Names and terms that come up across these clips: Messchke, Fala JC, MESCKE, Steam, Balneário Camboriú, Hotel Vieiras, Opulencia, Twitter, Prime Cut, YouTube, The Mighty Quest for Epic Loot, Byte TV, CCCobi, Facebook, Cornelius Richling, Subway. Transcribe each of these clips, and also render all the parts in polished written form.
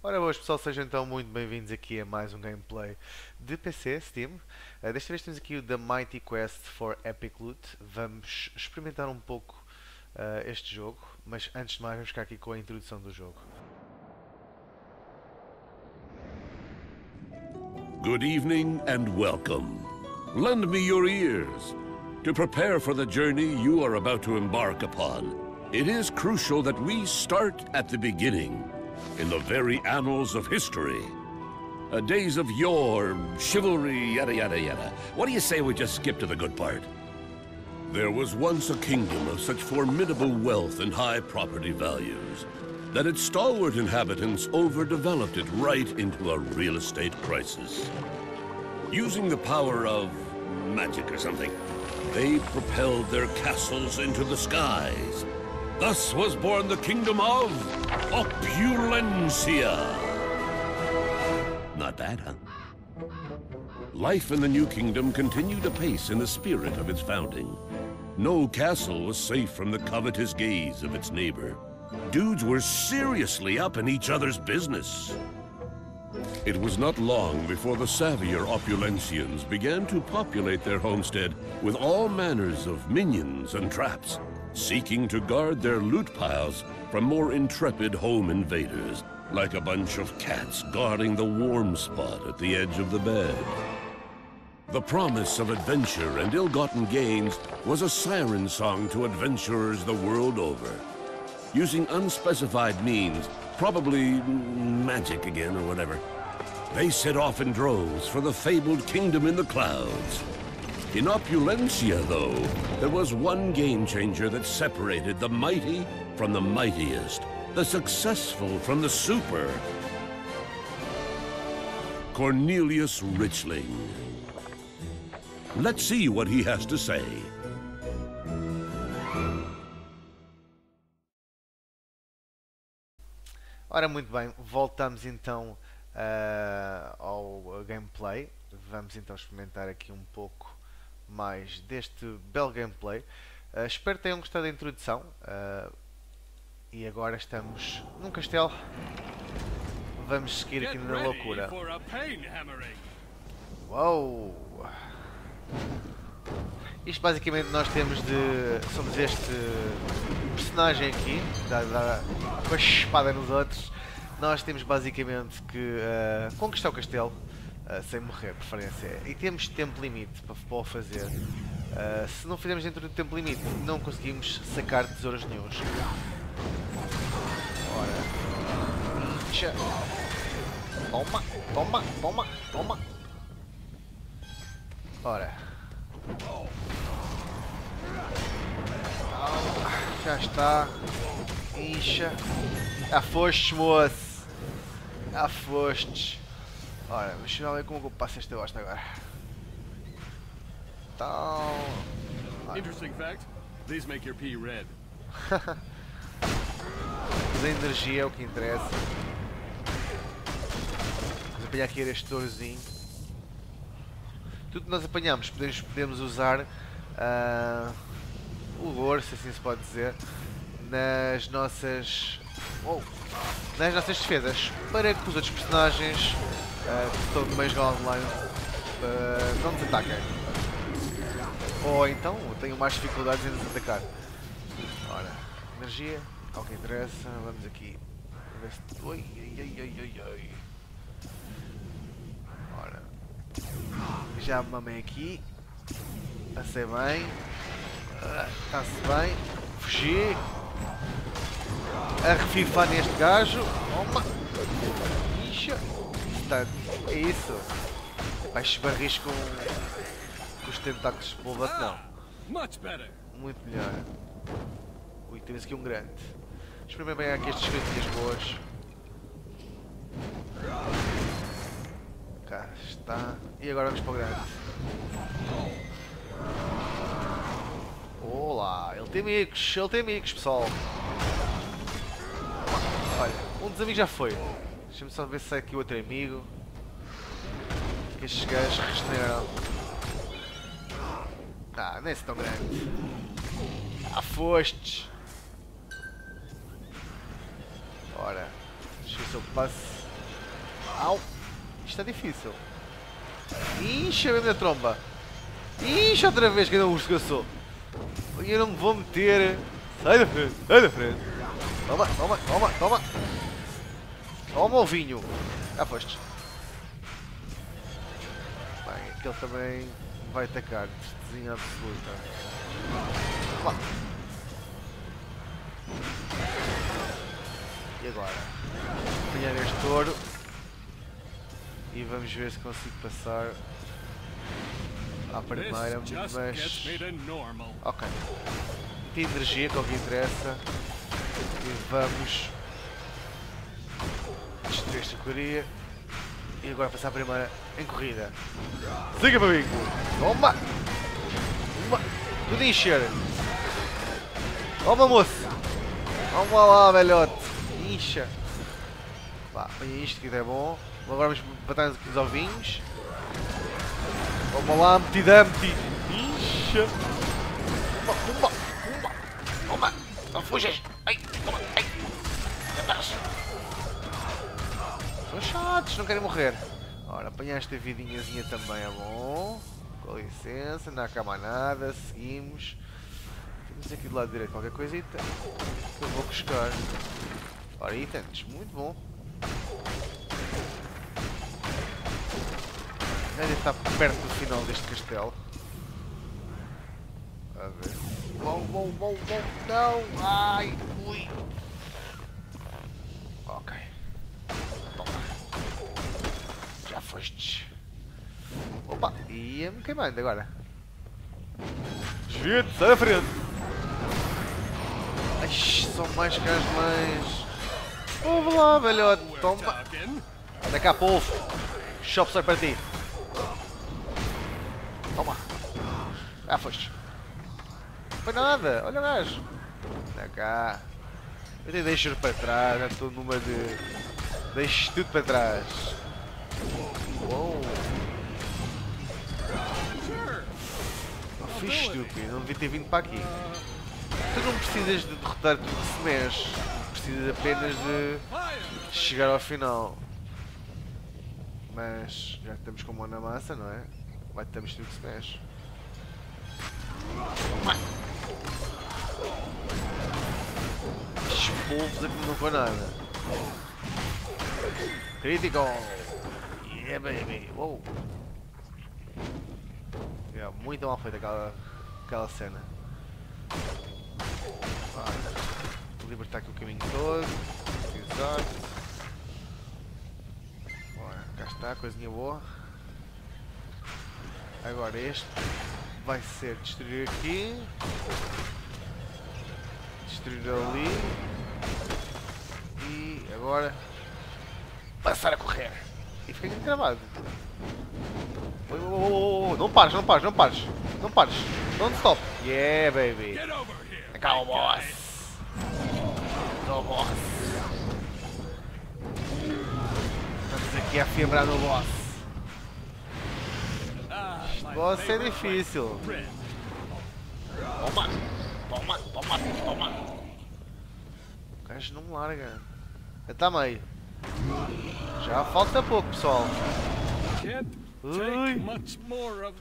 Ora boas pessoal, sejam então muito bem-vindos aqui a mais um gameplay de PC, Steam. Desta vez temos aqui o The Mighty Quest for Epic Loot. Vamos experimentar um pouco este jogo, mas antes de mais vamos ficar aqui com a introdução do jogo. Good evening and welcome. Lend me your ears. To prepare for the journey you are about to embark upon, it is crucial that we start at the beginning. In the very annals of history. Days of yore, chivalry, yada yada yada. What do you say we just skip to the good part? There was once a kingdom of such formidable wealth and high property values that its stalwart inhabitants overdeveloped it right into a real estate crisis. Using the power of magic or something, they propelled their castles into the skies. Thus was born the kingdom of Opulencia. Not bad, huh? Life in the new kingdom continued apace in the spirit of its founding. No castle was safe from the covetous gaze of its neighbor. Dudes were seriously up in each other's business. It was not long before the savvier Opulencians began to populate their homestead with all manners of minions and traps, seeking to guard their loot piles from more intrepid home invaders, like a bunch of cats guarding the warm spot at the edge of the bed. The promise of adventure and ill-gotten gains was a siren song to adventurers the world over. Using unspecified means, probably magic again or whatever, they set off in droves for the fabled kingdom in the clouds. In Opulencia, though, there was one game-changer that separated the mighty from the mightiest, the successful from the super. Cornelius Richling. Let's see what he has to say. Ora, muito bem, voltamos então ao gameplay. Vamos então experimentar aqui um pouco mais deste belo gameplay. Espero que tenham gostado da introdução. E agora estamos num castelo. Vamos seguir aqui na loucura. Uou! Isto basicamente nós temos de... somos este personagem aqui, dá com a espada nos outros. Nós temos basicamente que conquistar o castelo. Sem morrer, preferência. E temos tempo limite para o fazer. Se não fizermos dentro do tempo limite, não conseguimos sacar tesouros nenhum. Ora. Tchau. Toma, toma, toma, toma. Ora. Já está. Incha. Já fostes, moço. Já fostes. Ora, deixa eu ver como eu passo esta bosta agora. Então... Interesting fact, these make your pee red. Mas a energia é o que interessa. Vamos apanhar aqui este tourozinho. Tudo que nós apanhamos, podemos usar o lore, se assim se pode dizer, nas nossas defesas, para que os outros personagens que estão no meio online não nos ataquem. Ou então tenho mais dificuldades em nos atacar. Ora, energia, ao que interessa, vamos aqui. Oi, ai, ai, ai, ai. Ora, já me mamei aqui. Passei bem. Está-se bem. Fugi. A refifar neste gajo. Toma. Ixa. É isso. Baixo barris com os tentáculos de polvo, não. Muito melhor. Ui, temos aqui um grande. Exprime bem aqui estas coisinhas boas. Cá está. E agora vamos para o grande. Olá, ele tem amigos, pessoal. Olha, um dos amigos já foi. Deixa-me só ver se sai aqui outro amigo. Que estes gajos regeneraram. Ah, nem é tão grande. Ah, fostes. Ora, deixa eu ver se eu passo. Au! Isto é difícil. Ixi, a minha tromba. Ixi, outra vez que ainda o urso caçou. E eu não me vou meter. Sai da frente, sai da frente. Toma, toma, toma, toma. Toma o vinho. Já foste. Bem, aquele também vai atacar. Destezinha absoluta. Vá. E agora? Vou apanhar este touro. E vamos ver se consigo passar. À primeira, mas... Ok. Tem energia, que é o que interessa. E vamos... destruir esta correria. E agora passar a primeira em corrida. Siga para mim! Toma! Toma! Tudo encher! Toma, moço! Toma lá, velhote! Incha! Pá, olha isto que é bom. Agora vamos bater aqui os ovinhos. Toma lá, metidame-te! Incha! Toma, toma, toma! Toma! Não fujas! Ai! Toma! Ai! São chatos, não querem morrer! Ora, apanhar esta vidinhazinha também é bom. Com licença, não há cá mais nada. Seguimos. Temos aqui do lado direito qualquer coisita. Eu vou buscar. Ora, itens, muito bom. Deve estar perto do final deste castelo. A ver. Bom, bom, bom, bom. Não! Ai! Ui! Ok. Toma. Já foste. Opa! Ia-me queimando agora. Desvia-te, sai da frente! Ai, são mais que as mães. Ouve lá, velhote! Toma! Anda cá, povo! Shop sai para ti! Toma! Ah, foste! Não foi nada! Olha o gajo! Está cá! Eu te deixo para trás, já estou numa de... deixo tudo para trás! Uou! Não fui estúpido, não devia ter vindo para aqui! Tu não precisas de derrotar tudo que se mexe! Precisas apenas de chegar ao final! Mas já que estamos com a mão na massa, não é? Vai estamos tudo que se mexe. Estes polvos aqui não foi nada. Critical! Yeah baby! Wow! Yeah, muito mal feita aquela cena. Vou libertar aqui o caminho todo. Exato. Bora, cá está, coisinha boa. Agora este vai ser destruir aqui, destruir ali e agora passar a correr. E fica aqui gravado. Não pares, não pares, não pares, não pares, don't stop. Yeah baby. Calma boss. No boss. Estamos aqui a febrar no boss. Boss é difícil. Toma! Toma! Toma! Toma! O gajo não me larga. Já está meio. Já falta pouco, pessoal.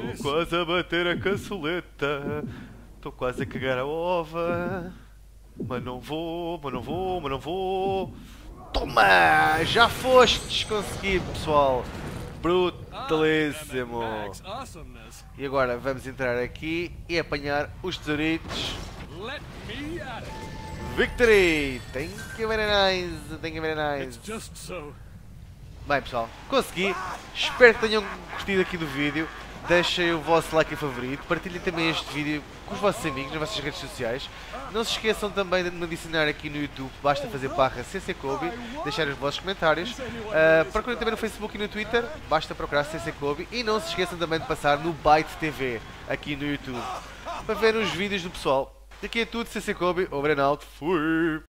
Estou quase a bater a caçoleta. Estou quase a cagar a ova. Mas não vou, mas não vou, mas não vou. Toma! Já foste conseguido, pessoal. Brutalíssimo! E agora vamos entrar aqui e apanhar os tesouritos. Victory! Thank you very nice! Thank you very nice! Bem pessoal, consegui! Espero que tenham curtido aqui do vídeo. deixem o vosso like e favorito, partilhem também este vídeo com os vossos amigos nas vossas redes sociais. Não se esqueçam também de me adicionar aqui no YouTube, basta fazer /CCCobi, deixar os vossos comentários. Procurem também no Facebook e no Twitter, basta procurar CCCobi. E não se esqueçam também de passar no Byte TV, aqui no YouTube, para ver os vídeos do pessoal. Daqui é tudo, CCCobi, over and out, fui!